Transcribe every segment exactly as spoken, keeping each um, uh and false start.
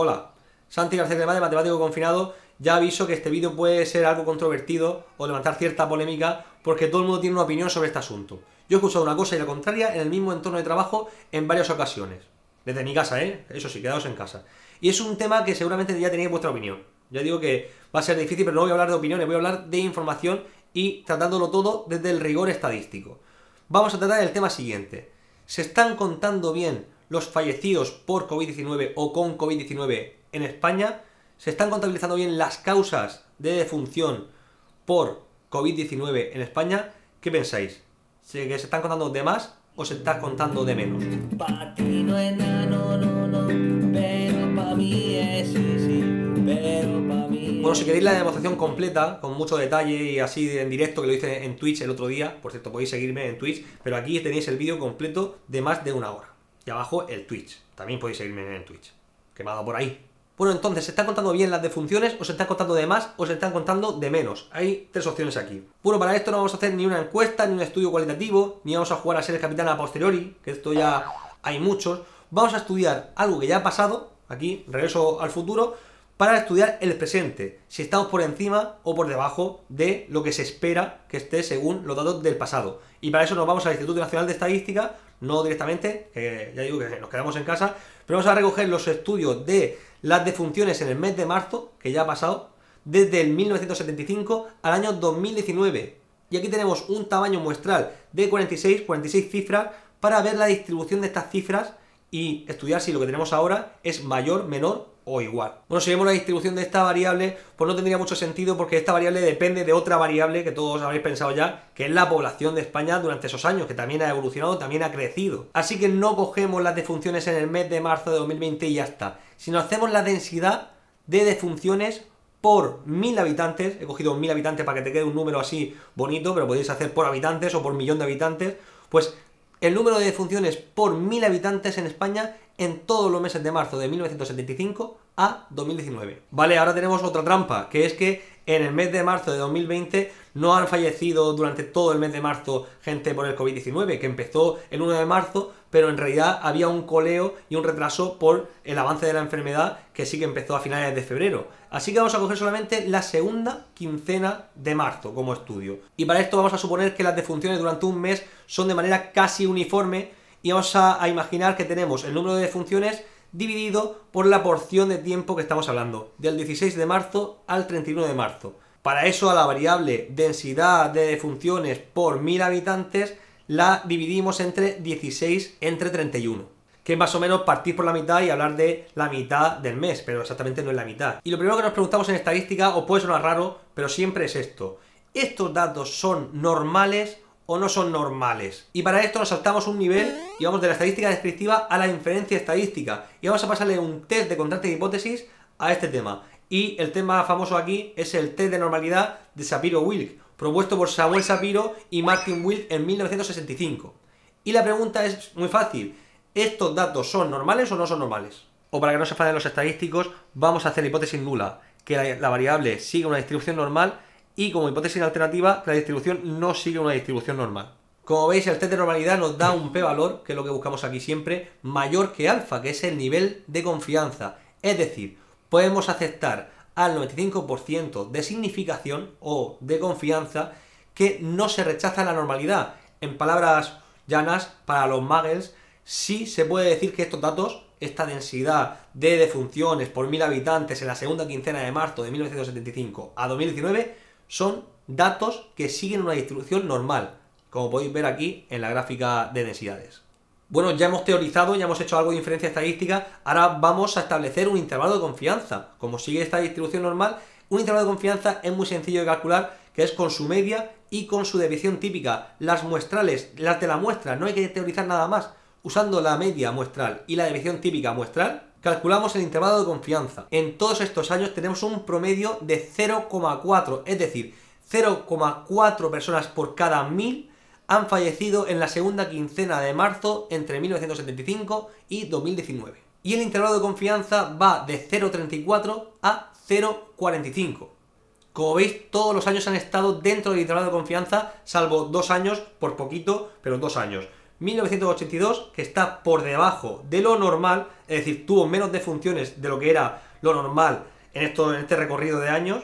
Hola, Santi García de Matemático Confinado. Ya aviso que este vídeo puede ser algo controvertido o levantar cierta polémica porque todo el mundo tiene una opinión sobre este asunto. Yo he escuchado una cosa y la contraria en el mismo entorno de trabajo en varias ocasiones. Desde mi casa, ¿eh? Eso sí, quedaos en casa. Y es un tema que seguramente ya tenéis vuestra opinión. Ya digo que va a ser difícil, pero no voy a hablar de opiniones, voy a hablar de información y tratándolo todo desde el rigor estadístico. Vamos a tratar el tema siguiente. ¿Se están contando bien los fallecidos por COVID diecinueve o con COVID diecinueve en España? ¿Se están contabilizando bien las causas de defunción por COVID diecinueve en España? ¿Qué pensáis? ¿Se, que ¿Se están contando de más o se está contando de menos? Pa' ti no es nada, no, no, no, pero pa' mí es sí, sí, pero pa' mí... Bueno, si queréis la demostración completa, con mucho detalle y así en directo, que lo hice en Twitch el otro día, por cierto, podéis seguirme en Twitch, pero aquí tenéis el vídeo completo de más de una hora. Y abajo el Twitch, también podéis seguirme en el Twitch, que me ha dado por ahí. Bueno, entonces, ¿se están contando bien las defunciones o se están contando de más o se están contando de menos? Hay tres opciones aquí. Bueno, para esto no vamos a hacer ni una encuesta, ni un estudio cualitativo, ni vamos a jugar a ser el capitán a posteriori, que esto ya hay muchos. Vamos a estudiar algo que ya ha pasado, aquí, regreso al futuro, para estudiar el presente, si estamos por encima o por debajo de lo que se espera que esté según los datos del pasado. Y para eso nos vamos al Instituto Nacional de Estadística, no directamente, que ya digo que nos quedamos en casa, pero vamos a recoger los estudios de las defunciones en el mes de marzo, que ya ha pasado, desde el mil novecientos setenta y cinco al año dos mil diecinueve. Y aquí tenemos un tamaño muestral de cuarenta y seis cifras para ver la distribución de estas cifras y estudiar si lo que tenemos ahora es mayor, menor o igual. Bueno, si vemos la distribución de esta variable, pues no tendría mucho sentido porque esta variable depende de otra variable que todos habréis pensado ya, que es la población de España durante esos años, que también ha evolucionado, también ha crecido. Así que no cogemos las defunciones en el mes de marzo de dos mil veinte y ya está, sino hacemos la densidad de defunciones por mil habitantes. He cogido mil habitantes para que te quede un número así bonito, pero podéis hacer por habitantes o por millón de habitantes. Pues el número de defunciones por mil habitantes en España en todos los meses de marzo de mil novecientos setenta y cinco a dos mil diecinueve. Vale, ahora tenemos otra trampa, que es que en el mes de marzo de dos mil veinte no han fallecido durante todo el mes de marzo gente por el COVID diecinueve, que empezó el uno de marzo, pero en realidad había un coleo y un retraso por el avance de la enfermedad, que sí que empezó a finales de febrero. Así que vamos a coger solamente la segunda quincena de marzo como estudio. Y para esto vamos a suponer que las defunciones durante un mes son de manera casi uniforme y vamos a, a imaginar que tenemos el número de defunciones dividido por la porción de tiempo que estamos hablando, del dieciséis de marzo al treinta y uno de marzo. Para eso, a la variable densidad de defunciones por mil habitantes la dividimos entre dieciséis entre treinta y uno, que es más o menos partir por la mitad y hablar de la mitad del mes, pero exactamente no es la mitad. Y lo primero que nos preguntamos en estadística, os puede sonar raro, pero siempre es esto: ¿estos datos son normales o no son normales? Y para esto nos saltamos un nivel y vamos de la estadística descriptiva a la inferencia estadística, y vamos a pasarle un test de contraste de hipótesis a este tema. Y el test más famoso aquí es el test de normalidad de Shapiro Wilk, propuesto por Samuel Shapiro y Martin Wilk en mil novecientos sesenta y cinco. Y la pregunta es muy fácil: ¿estos datos son normales o no son normales? O para que no se enfaden los estadísticos, vamos a hacer la hipótesis nula, que la, la variable sigue una distribución normal, y como hipótesis alternativa, que la distribución no sigue una distribución normal. Como veis, el test de normalidad nos da un p-valor, que es lo que buscamos aquí siempre, mayor que alfa, que es el nivel de confianza. Es decir, podemos aceptar al noventa y cinco por ciento de significación o de confianza que no se rechaza la normalidad. En palabras llanas, para los muggles, sí se puede decir que estos datos, esta densidad de defunciones por mil habitantes en la segunda quincena de marzo de mil novecientos setenta y cinco a dos mil diecinueve, son datos que siguen una distribución normal, como podéis ver aquí en la gráfica de densidades. Bueno, ya hemos teorizado, ya hemos hecho algo de inferencia estadística, ahora vamos a establecer un intervalo de confianza. Como sigue esta distribución normal, un intervalo de confianza es muy sencillo de calcular, que es con su media y con su desviación típica. Las muestrales, las de la muestra, no hay que teorizar nada más. Usando la media muestral y la desviación típica muestral, calculamos el intervalo de confianza. En todos estos años tenemos un promedio de cero coma cuatro, es decir, cero coma cuatro personas por cada mil han fallecido en la segunda quincena de marzo entre mil novecientos setenta y cinco y dos mil diecinueve. Y el intervalo de confianza va de cero coma treinta y cuatro a cero coma cuarenta y cinco. Como veis, todos los años han estado dentro del intervalo de confianza, salvo dos años, por poquito, pero dos años. mil novecientos ochenta y dos, que está por debajo de lo normal, es decir, tuvo menos defunciones de lo que era lo normal en, esto, en este recorrido de años,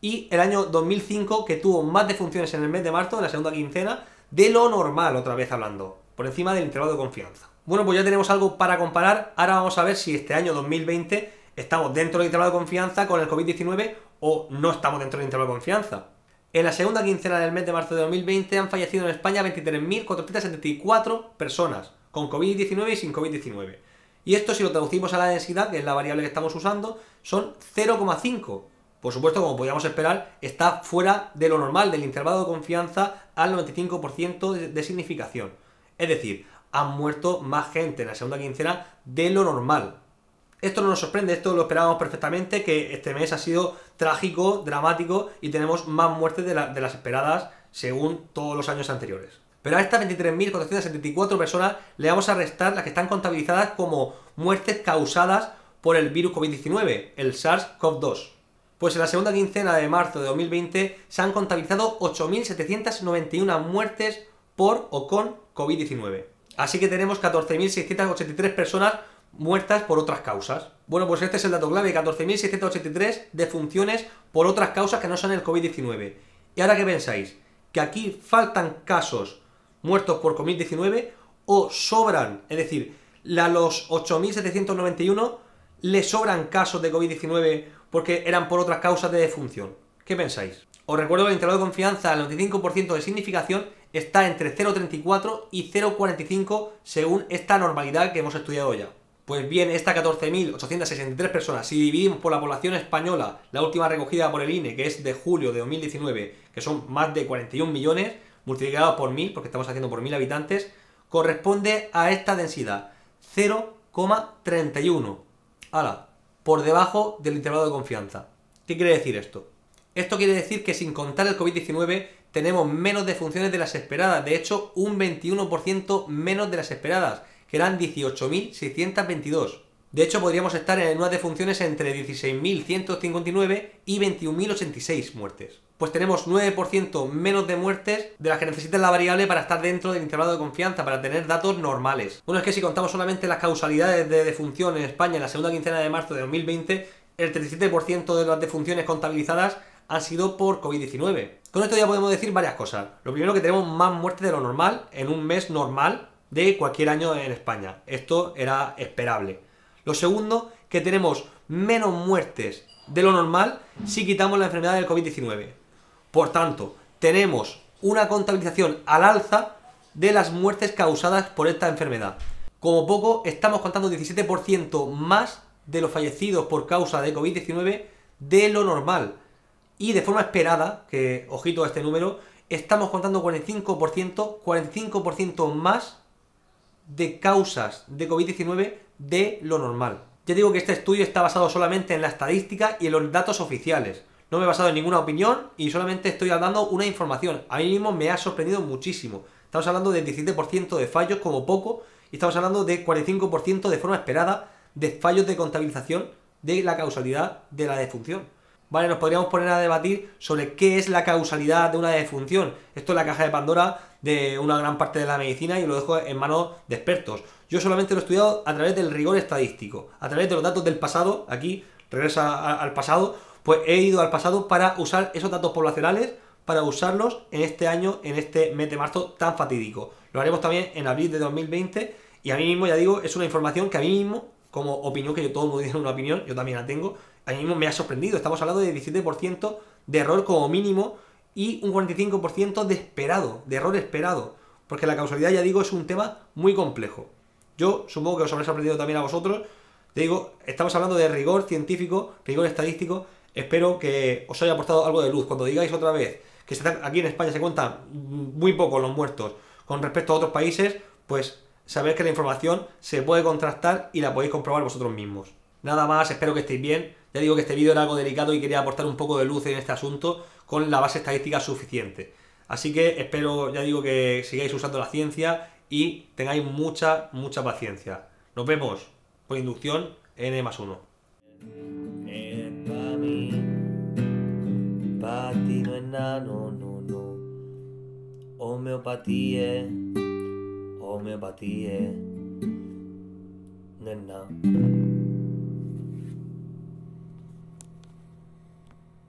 y el año dos mil cinco, que tuvo más defunciones en el mes de marzo, en la segunda quincena, de lo normal, otra vez hablando, por encima del intervalo de confianza. Bueno, pues ya tenemos algo para comparar, ahora vamos a ver si este año dos mil veinte estamos dentro del intervalo de confianza con el COVID diecinueve o no estamos dentro del intervalo de confianza. En la segunda quincena del mes de marzo de dos mil veinte han fallecido en España veintitrés mil cuatrocientas setenta y cuatro personas con COVID diecinueve y sin COVID diecinueve. Y esto, si lo traducimos a la densidad, que es la variable que estamos usando, son cero coma cinco. Por supuesto, como podíamos esperar, está fuera de lo normal, del intervalo de confianza al noventa y cinco por ciento de significación. Es decir, han muerto más gente en la segunda quincena de lo normal. Esto no nos sorprende, esto lo esperábamos perfectamente, que este mes ha sido trágico, dramático y tenemos más muertes de, la, de las esperadas según todos los años anteriores. Pero a estas veintitrés mil cuatrocientas setenta y cuatro personas le vamos a restar las que están contabilizadas como muertes causadas por el virus COVID diecinueve, el SARS CoV dos. Pues en la segunda quincena de marzo de dos mil veinte se han contabilizado ocho mil setecientas noventa y una muertes por o con COVID diecinueve. Así que tenemos catorce mil seiscientas ochenta y tres personas muertas por otras causas. Bueno, pues este es el dato clave, catorce mil seiscientas ochenta y tres defunciones por otras causas que no son el COVID diecinueve. ¿Y ahora qué pensáis? ¿Que aquí faltan casos muertos por COVID diecinueve o sobran? Es decir, a los ocho mil setecientos noventa y uno le sobran casos de COVID diecinueve porque eran por otras causas de defunción. ¿Qué pensáis? Os recuerdo que el intervalo de confianza al noventa y cinco por ciento de significación está entre cero coma treinta y cuatro y cero coma cuarenta y cinco según esta normalidad que hemos estudiado ya. Pues bien, estas catorce mil ochocientas sesenta y tres personas, si dividimos por la población española la última recogida por el I N E, que es de julio de dos mil diecinueve, que son más de cuarenta y un millones, multiplicados por mil, porque estamos haciendo por mil habitantes, corresponde a esta densidad, cero coma treinta y uno. Ahora, por debajo del intervalo de confianza. ¿Qué quiere decir esto? Esto quiere decir que sin contar el COVID diecinueve tenemos menos defunciones de las esperadas, de hecho un veintiuno por ciento menos de las esperadas, que eran dieciocho mil seiscientas veintidós. De hecho, podríamos estar en unas defunciones entre dieciséis mil ciento cincuenta y nueve y veintiún mil ochenta y seis muertes. Pues tenemos nueve por ciento menos de muertes de las que necesita la variable para estar dentro del intervalo de confianza, para tener datos normales. Bueno, es que si contamos solamente las causalidades de defunción en España en la segunda quincena de marzo de dos mil veinte, el treinta y siete por ciento de las defunciones contabilizadas han sido por COVID diecinueve. Con esto ya podemos decir varias cosas. Lo primero, que tenemos más muertes de lo normal en un mes normal de cualquier año en España. Esto era esperable. Lo segundo, que tenemos menos muertes de lo normal si quitamos la enfermedad del COVID diecinueve. Por tanto, tenemos una contabilización al alza de las muertes causadas por esta enfermedad. Como poco, estamos contando diecisiete por ciento más de los fallecidos por causa de COVID diecinueve de lo normal. Y de forma esperada, que ojito a este número, estamos contando cuarenta y cinco por ciento, cuarenta y cinco por ciento más de causas de COVID diecinueve de lo normal. Ya digo que este estudio está basado solamente en la estadística y en los datos oficiales. No me he basado en ninguna opinión y solamente estoy dando una información. A mí mismo me ha sorprendido muchísimo. Estamos hablando de diecisiete por ciento de fallos como poco y estamos hablando de cuarenta y cinco por ciento de forma esperada de fallos de contabilización de la causalidad de la defunción. Vale, nos podríamos poner a debatir sobre qué es la causalidad de una defunción. Esto es la caja de Pandora de una gran parte de la medicina y lo dejo en manos de expertos. Yo solamente lo he estudiado a través del rigor estadístico, a través de los datos del pasado. Aquí regresa al pasado, pues he ido al pasado para usar esos datos poblacionales, para usarlos en este año, en este mes de marzo tan fatídico. Lo haremos también en abril de dos mil veinte y a mí mismo, ya digo, es una información que a mí mismo, como opinión, que yo todo el mundo tiene una opinión, yo también la tengo, a mí mismo me ha sorprendido. Estamos hablando de diecisiete por ciento de error como mínimo y un cuarenta y cinco por ciento de esperado, de error esperado, porque la causalidad, ya digo, es un tema muy complejo. Yo supongo que os habrá sorprendido también a vosotros. Te digo, estamos hablando de rigor científico, rigor estadístico. Espero que os haya aportado algo de luz. Cuando digáis otra vez que aquí en España se cuentan muy pocos los muertos con respecto a otros países, pues sabéis que la información se puede contrastar y la podéis comprobar vosotros mismos. Nada más, espero que estéis bien. Ya digo que este vídeo era algo delicado y quería aportar un poco de luz en este asunto con la base estadística suficiente. Así que espero, ya digo, que sigáis usando la ciencia y tengáis mucha, mucha paciencia. Nos vemos por inducción N más uno. Es pa' mí, pa' ti no es nada, no, no, no. Homeopatía, homeopatía, no es nada.